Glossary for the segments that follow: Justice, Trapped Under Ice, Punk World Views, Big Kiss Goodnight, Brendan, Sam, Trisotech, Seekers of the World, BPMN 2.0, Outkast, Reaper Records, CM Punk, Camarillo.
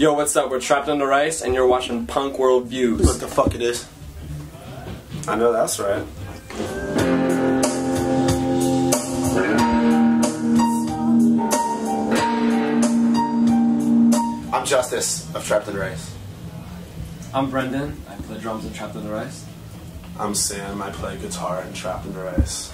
Yo, what's up? We're Trapped Under Ice, and you're watching Punk World Views. What the fuck it is? I know that's right. I'm Justice of Trapped Under Ice. I'm Brendan. I play drums in Trapped Under Ice. I'm Sam. I play guitar in Trapped Under Ice.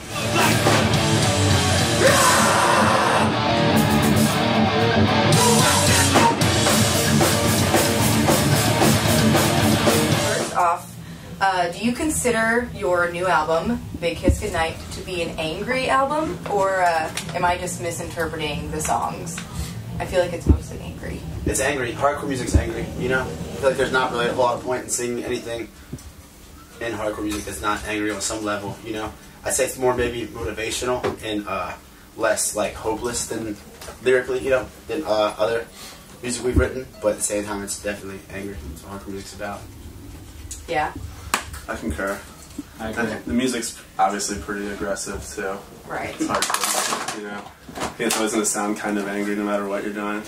Off. Do you consider your new album, Big Kiss Goodnight, to be an angry album, or am I just misinterpreting the songs? I feel like it's mostly angry. It's angry. Hardcore music's angry, you know? I feel like there's not really a whole lot of point in singing anything in hardcore music that's not angry on some level, you know? I'd say it's more maybe motivational and less, like, hopeless than lyrically, you know, than other music we've written, but at the same time it's definitely angry. That's what hardcore music's about. Yeah. I concur. I agree. The music's obviously pretty aggressive too. Right. It's hard to, you know. I think it's always gonna sound kind of angry no matter what you're doing.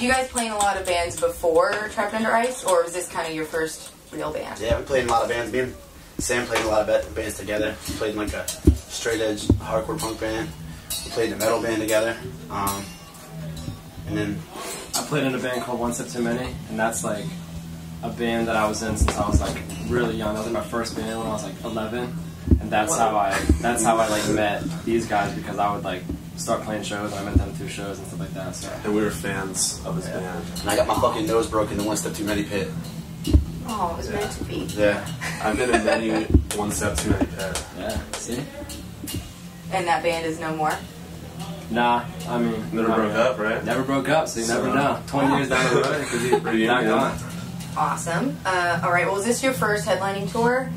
You guys playing a lot of bands before Trapped Under Ice, or was this kind of your first real band? Yeah, we played a lot of bands. Me and Sam played a lot of bands together. We played in like a straight edge hardcore punk band. We played in a metal band together. And then I played in a band called One Step Too Many, and that's like a band that I was in since I was like really young. That was in my first band when I was like 11, and that's how I like met these guys, because I would like start playing shows, and I met them through shows and stuff like that. So. And we were fans of his band. And I got my fucking nose broken in One Step Too Many pit. Oh, it was meant to be. Yeah. I've been in many One Step Too Many pit. Yeah, see? And that band is no more? Nah, I mean... Never broke up, right? Never broke up, so you never know. 20 years down the road, it could be pretty not gone. Awesome. Alright, well, is this your first headlining tour?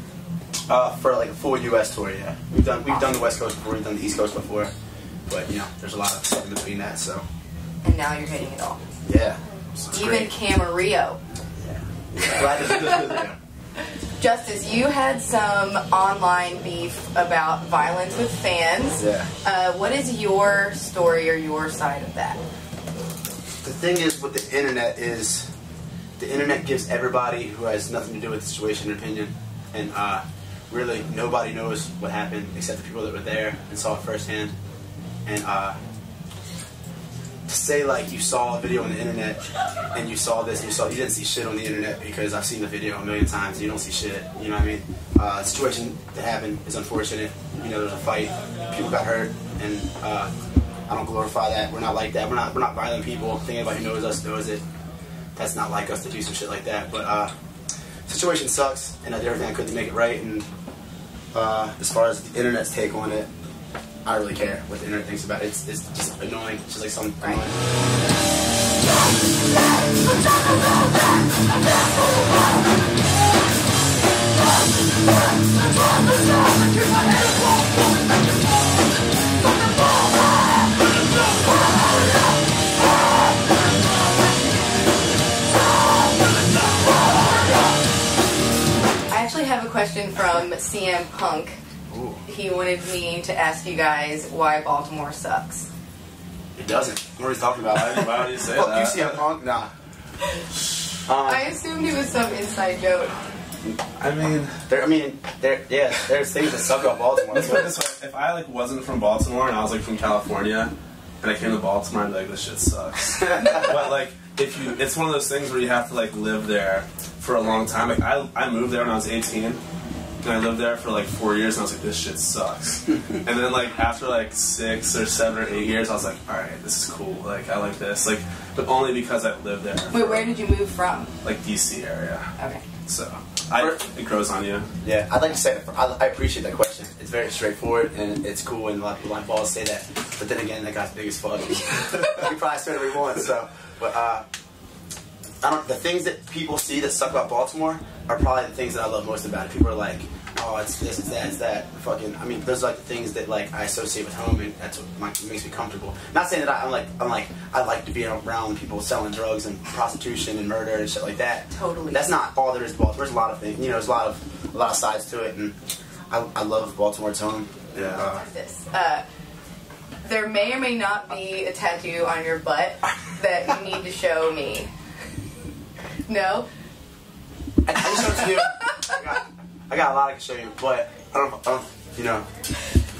For like a full U.S. tour, yeah. We've done the West Coast before, we've done the East Coast before. But, you know, there's a lot of stuff in between that, so... And now you're hitting it all. Yeah. Even Camarillo. Yeah. Justice, you had some online beef about violence with fans. Yeah. What is your story or your side of that? The thing is with the internet is... The internet gives everybody who has nothing to do with the situation an opinion. And, really, nobody knows what happened except the people that were there and saw it firsthand. And to say like you saw a video on the internet and you saw this, and you didn't see shit on the internet, because I've seen the video a million times. And you don't see shit. You know what I mean? The situation that happened is unfortunate. You know, there's a fight, people got hurt, and I don't glorify that. We're not like that. We're not violent people. I think anybody who knows us knows it. That's not like us to do some shit like that. But the situation sucks, and I did everything I could to make it right. And as far as the internet's take on it, I don't really care what the internet thinks about it. It's just annoying. It's just like something annoying. I actually have a question from CM Punk. He wanted me to ask you guys why Baltimore sucks. It doesn't. What are you talking about? Why would you say that? Fuck you, CM Punk? Nah. I assumed it was some inside joke. I mean, there's things that suck about Baltimore. If I like wasn't from Baltimore and I was like from California and I came to Baltimore, I'd be like, this shit sucks. But like, if you, it's one of those things where you have to like live there for a long time. Like I moved there when I was 18. And I lived there for like 4 years, and I was like, this shit sucks. And then like after like 6 or 7 or 8 years, I was like, alright, this is cool. Like I like this. Like, but only because I lived there. Wait, where did you move from? Like DC area. Okay. So it grows on you. Yeah, I'd like to say I appreciate that question. It's very straightforward and it's cool, and a lot of people on balls say that. But then again, that guy's big as fuck. We probably said what we want. So, but the things that people see that suck about Baltimore are probably the things that I love most about it. People are like, oh, it's this, it's that, it's that. Fucking, I mean, those are like the things that like I associate with home, and that's what makes me comfortable. Not saying that I like to be around people selling drugs and prostitution and murder and shit like that. Totally. That's not all there is to Baltimore. There's a lot of things, you know. There's a lot of sides to it, and I love Baltimore's home. Yeah. There may or may not be a tattoo on your butt that you need to show me. No. I just showed it to you. I got a lot I can show you, but I don't you know,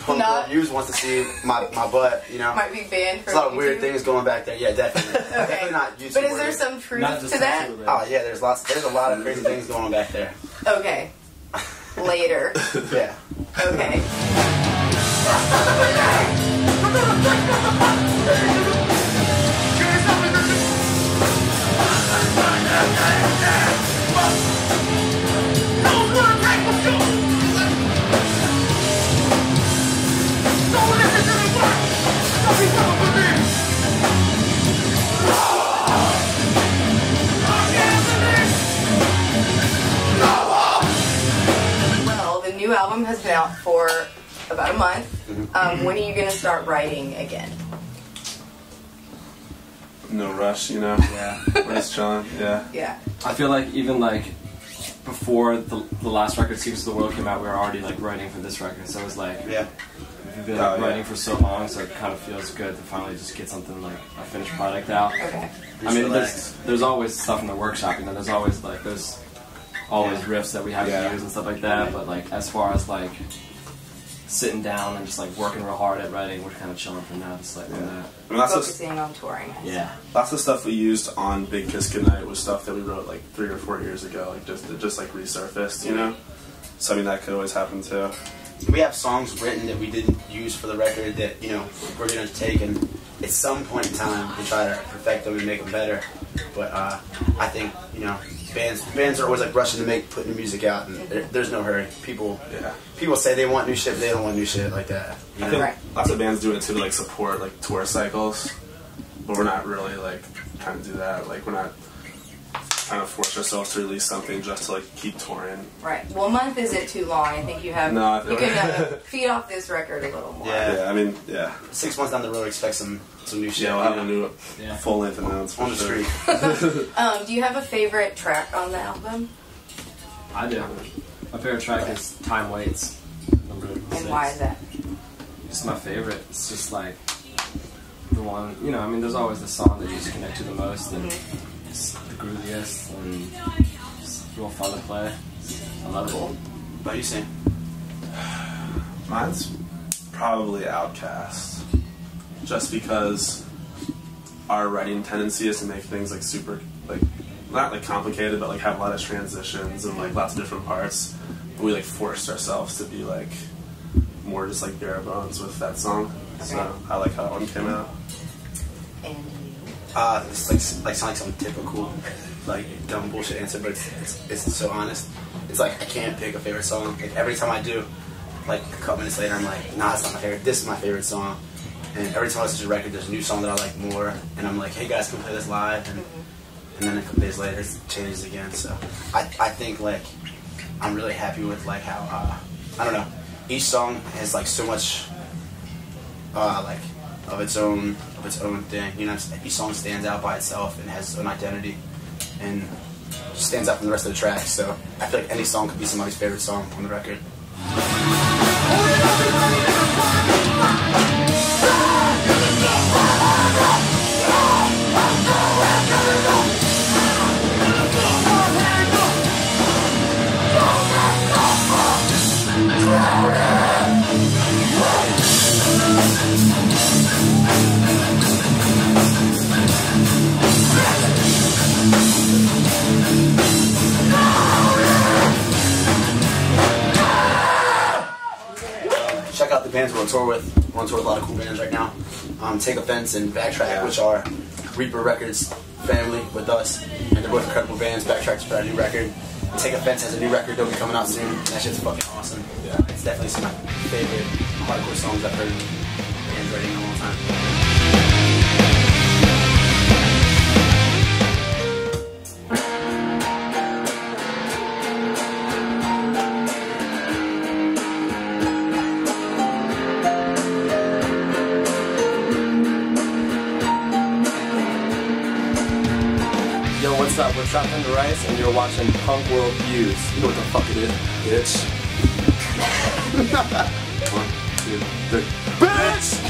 Punk World Views wants to see my butt, you know. Might be banned for There's a lot of weird things going back there. Yeah, definitely. Okay. Definitely not YouTube. But is there some truth to that? Oh yeah, there's a lot of crazy things going on back there. Okay. Later. Yeah. Okay. Well, the new album has been out for about a month. When are you going to start writing again? No rush, you know. Yeah. Nice, John. Yeah. Yeah. I feel like even like before the last record, Seekers of the World, came out, we were already like writing for this record, so it was like, yeah, we've been like, writing for so long, so it kind of feels good to finally just get something like a finished product out. Okay. I mean, there's always stuff in the workshop, you know. There's always like riffs that we have to use and stuff like that. But like as far as like sitting down and just like working real hard at writing, we're kind of chilling for now, just like focusing on touring. Yeah, lots of stuff we used on Big Kiss Goodnight was stuff that we wrote like 3 or 4 years ago, like just like resurfaced, you know. So I mean, that could always happen too. We have songs written that we didn't use for the record that, you know, we're gonna take and at some point in time we try to perfect them and make them better. But I think, you know, Bands are always like rushing to putting the music out, and there's no hurry. People say they want new shit, but they don't want new shit like that. You know? I think lots of bands do it to like support like tour cycles, but we're not really like trying to do that. Like we're not trying to force ourselves to release something just to like keep touring. Right. Well, a month isn't too long. I think you have you can feed off this record a little more. Yeah. I mean, 6 months down the road, expect some new shit. Yeah, we'll have a new full-length announcement on the street. Do you have a favorite track on the album? I do. My favorite track is Time Waits, number 6. And why is that? It's my favorite. It's just like the one, you know, I mean, there's always the song that you just connect to the most, and it's the grooviest, and it's real fun to play. I love it. What do you sing? Mine's probably Outkast. Just because our writing tendency is to make things like super, like not like complicated, but like have a lot of transitions and like lots of different parts. But we like forced ourselves to be like more just like bare bones with that song. Okay. So I like how that one came out. And you? It's like sounds like some typical like dumb bullshit answer, but it's so honest. It's like I can't pick a favorite song. Like, every time I do, like a couple minutes later, I'm like, nah, it's not my favorite. This is my favorite song. And every time I listen to a record, there's a new song that I like more, and I'm like, hey guys, can we play this live? And then a couple days later, it changes again. So I think like I'm really happy with like how I don't know, each song has like so much like of its own thing. You know, each song stands out by itself and has its own identity, and stands out from the rest of the track. So I feel like any song could be somebody's favorite song on the record. Check out the bands we're on tour with. We're on tour with a lot of cool bands right now. Take Offense and Backtrack, which are Reaper Records family with us, and they're both incredible bands. Backtrack's got a new record. Take Offense has a new record that'll be coming out soon. That shit's fucking awesome. Yeah, it's definitely some of my favorite hardcore songs I've heard and writing in a long time. What's up? We're Trapped Under Ice, and you're watching Punk World Views. You know what the fuck it is, bitch. 1, 2, 3. Bitch!